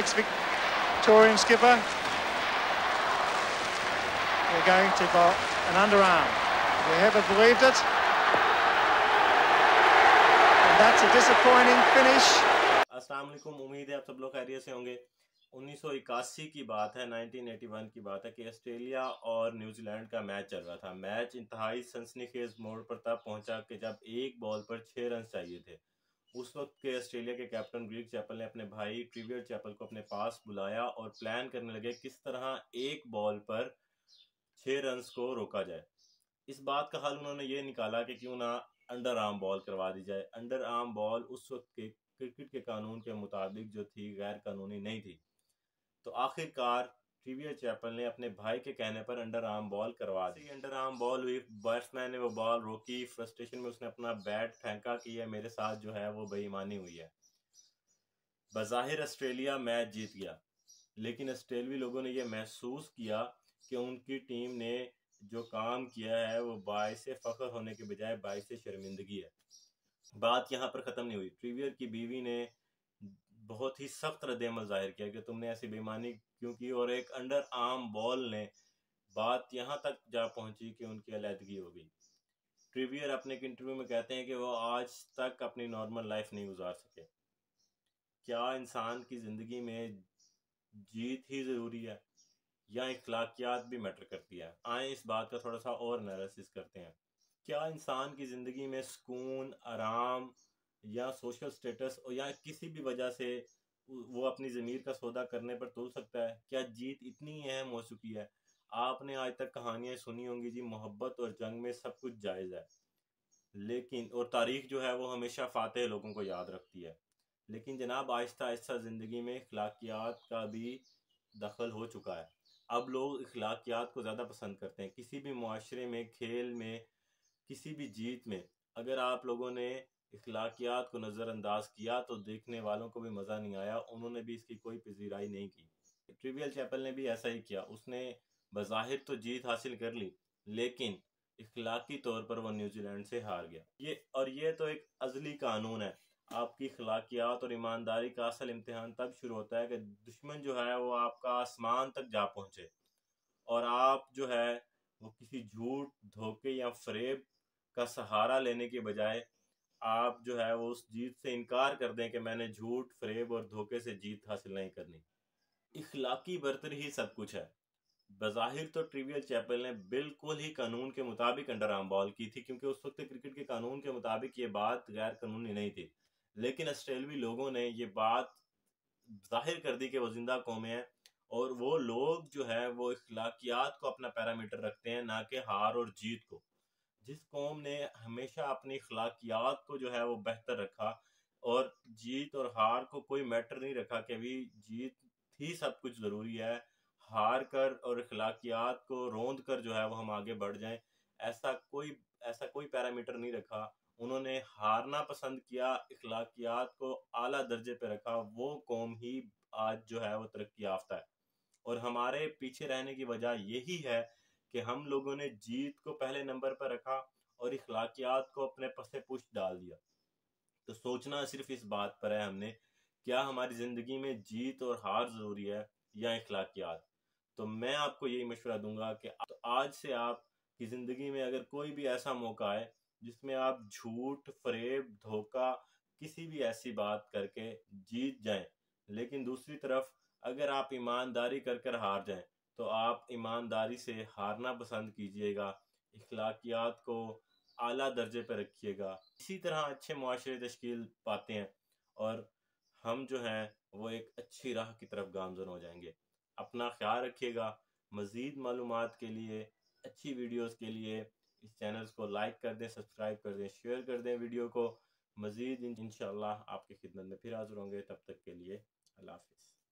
ex-Victorian skipper. We're going to for an underarm. We haven't believed it. And that's a disappointing finish. अस्सलाम वालेकुम, उम्मीद है आप सब लोग खैरियत से होंगे। 1981 की बात है, 1981 की बात है कि ऑस्ट्रेलिया और न्यूजीलैंड का मैच चल रहा था। मैच इंतहाई सनसनीखेज मोड़ पर तब पहुंचा कि जब एक बॉल पर 6 रन चाहिए थे। उस वक्त के ऑस्ट्रेलिया के कैप्टन ग्रेग चैपल ने अपने भाई ट्रेवर चैपल को अपने पास बुलाया और प्लान करने लगे किस तरह एक बॉल पर 6 रन को रोका जाए। इस बात का हल उन्होंने ये निकाला कि क्यों ना अंडर आर्म बॉल करवा दी जाए। अंडर आर्म बॉल उस वक्त के क्रिकेट के कानून के मुताबिक जो थी गैर कानूनी नहीं थी। तो आखिरकार ट्रेवर चैपल ने अपने भाई के कहने पर अंडर आर्म बॉल करवा दी। अंडर आर्म बॉल हुई, बैट्समैन ने वो बॉल रोकी, फ्रस्ट्रेशन में उसने अपना बैट फेंका कि यह मेरे साथ जो है वो बेईमानी हुई है। बज़ाहिर ऑस्ट्रेलिया मैच जीत गया, लेकिन ऑस्ट्रेलवी लोगों ने यह महसूस किया कि उनकी टीम ने जो काम किया है वो बायस फख्र होने के बजाय बायस शर्मिंदगी है। बात यहाँ पर ख़त्म नहीं हुई। ट्रेवर की बीवी ने बहुत ही सख्त रद्देमल जाहिर किया कि तुमने ऐसी बेईमानी क्यों की, और एक अंडर आर्म बॉल ने बात यहाँ तक जा पहुँची कि उनकी अलहदगी हो गई। ट्रेवर अपने एक इंटरव्यू में कहते हैं कि वो आज तक अपनी नॉर्मल लाइफ नहीं गुजार सके। क्या इंसान की ज़िंदगी में जीत ही ज़रूरी है या इखलाकियात भी मैटर करती है? आए इस बात का थोड़ा सा और एनालिसिस करते हैं। क्या इंसान की ज़िंदगी में सुकून, आराम या सोशल स्टेटस और या किसी भी वजह से वो अपनी ज़मीर का सौदा करने पर तुल सकता है? क्या जीत इतनी अहम हो चुकी है? आपने आज तक कहानियाँ सुनी होंगी जी, मोहब्बत और जंग में सब कुछ जायज़ है, लेकिन और तारीख जो है वो हमेशा फातेह लोगों को याद रखती है, लेकिन जनाब आहिस्ता आहिस्ता ज़िंदगी में अखलाकियात का भी दखल हो चुका है। अब लोग अखलाकियात को ज़्यादा पसंद करते हैं। किसी भी माशरे में, खेल में, किसी भी जीत में अगर आप लोगों ने अखलाकियात को नज़रअंदाज किया तो देखने वालों को भी मज़ा नहीं आया, उन्होंने भी इसकी कोई पजीराई नहीं की। ट्रेवर चैपल ने भी ऐसा ही किया। उसने बज़ाहिर तो जीत हासिल कर ली, लेकिन अखलाकी तौर पर वह न्यूजीलैंड से हार गया। ये तो एक अज़ली कानून है। आपकी अखलाकियात और ईमानदारी का असल इम्तिहान तब शुरू होता है कि दुश्मन जो है वो आपका आसमान तक जा पहुँचे और आप जो है वो किसी झूठ, धोखे या फरेब का सहारा लेने के बजाय आप जो है वो उस जीत से इनकार कर दें कि मैंने झूठ, फरेब और धोखे से जीत हासिल नहीं करनी। इखलाकी बर्तरी ही सब कुछ है। बज़ाहिर तो ट्रेवर चैपल ने बिल्कुल ही कानून के मुताबिक अंडर आर्म बॉल की थी, क्योंकि उस वक्त क्रिकेट के कानून के मुताबिक ये बात गैर कानूनी नहीं थी, लेकिन ऑस्ट्रेलवी लोगों ने ये बात जाहिर कर दी कि वो जिंदा कौमें हैं और वो लोग जो है वो अखलाकियात को अपना पैरामीटर रखते हैं, ना कि हार और जीत को। जिस कौम ने हमेशा अपनी अखलाकियात को जो है वो बेहतर रखा और जीत और हार को कोई मैटर नहीं रखा कि अभी जीत ही सब कुछ ज़रूरी है, हार कर और अखलाकियात को रोंद कर जो है वो हम आगे बढ़ जाएं, ऐसा कोई पैरामीटर नहीं रखा। उन्होंने हारना पसंद किया, अखलाकियात को आला दर्जे पे रखा। वो कौम ही आज जो है वो तरक्की याफ्ता है, और हमारे पीछे रहने की वजह यही है कि हम लोगों ने जीत को पहले नंबर पर रखा और अखलाकियात को अपने पसे पुष्ट डाल दिया। तो सोचना सिर्फ इस बात पर है हमने, क्या हमारी ज़िंदगी में जीत और हार ज़रूरी है या अखलाकियात? तो मैं आपको यही मशवरा दूंगा कि तो आज से आपकी ज़िंदगी में अगर कोई भी ऐसा मौका आए जिसमें आप झूठ, फरेब, धोखा, किसी भी ऐसी बात करके जीत जाएं, लेकिन दूसरी तरफ अगर आप ईमानदारी कर कर हार जाएं, तो आप ईमानदारी से हारना पसंद कीजिएगा, अखलाकियात को आला दर्जे पर रखिएगा। इसी तरह अच्छे मुआशरे तश्कील पाते हैं और हम जो हैं वो एक अच्छी राह की तरफ गामजन हो जाएंगे। अपना ख्याल रखिएगा। मज़ीद मालूमात के लिए, अच्छी वीडियोस के लिए इस चैनल को लाइक कर दें, सब्सक्राइब कर दें, शेयर कर दें वीडियो को। मज़ीद इंशाअल्लाह आपकी खिदमत में फिर हाज़िर होंगे। तब तक के लिए अल्लाह हाफ़िज़।